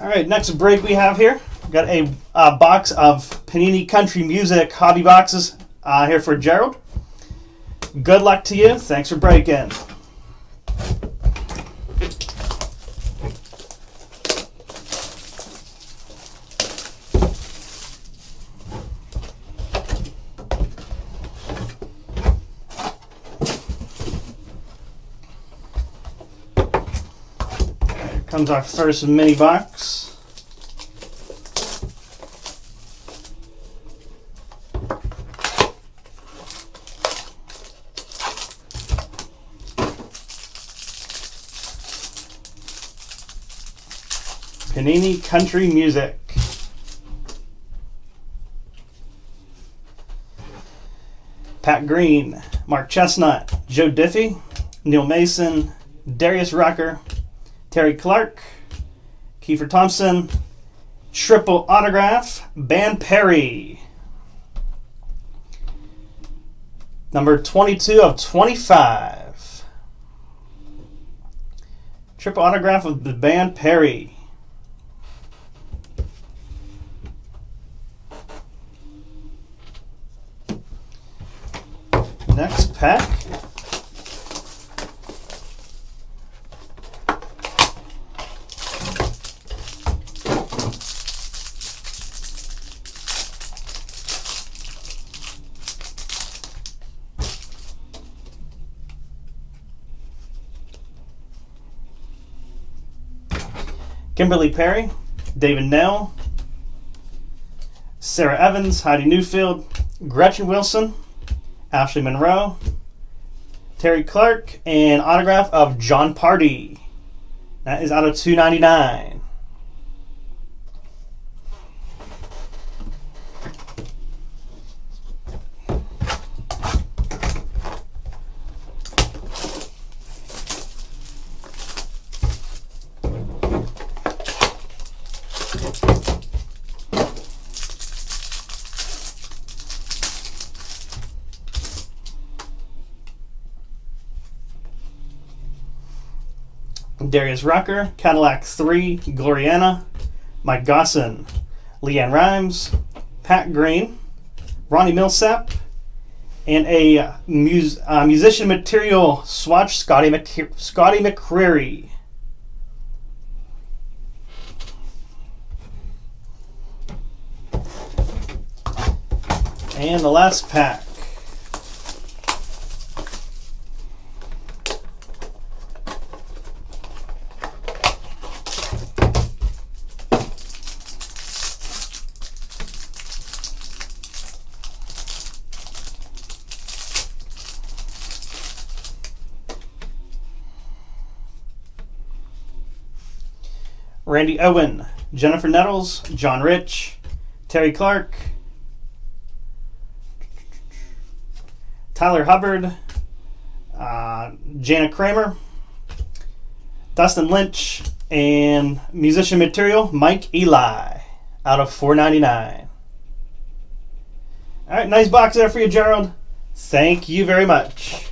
All right, next break we have here. We've got a box of Panini Country Music hobby boxes here for Gerald. Good luck to you. Thanks for breaking. Comes our first mini box. Panini Country Music. Pat Green, Mark Chesnutt, Joe Diffie, Neil Mason, Darius Rucker, Terry Clark, Kiefer Thompson, triple autograph, Band Perry. Number 22 of 25. Triple autograph of the Band Perry. Next pack. Kimberly Perry, David Nell, Sarah Evans, Heidi Newfield, Gretchen Wilson, Ashley Monroe, Terry Clark, and autograph of John Party. That is out of 299. Darius Rucker, Cadillac 3, Gloriana, Mike Gosson, Leanne Rimes, Pat Green, Ronnie Millsap, and a musician material swatch, Scotty McCreary. And the last pack. Randy Owen, Jennifer Nettles, John Rich, Terry Clark, Tyler Hubbard, Jana Kramer, Dustin Lynch, and musician material, Mike Eli, out of 499. All right, nice box there for you, Gerald. Thank you very much.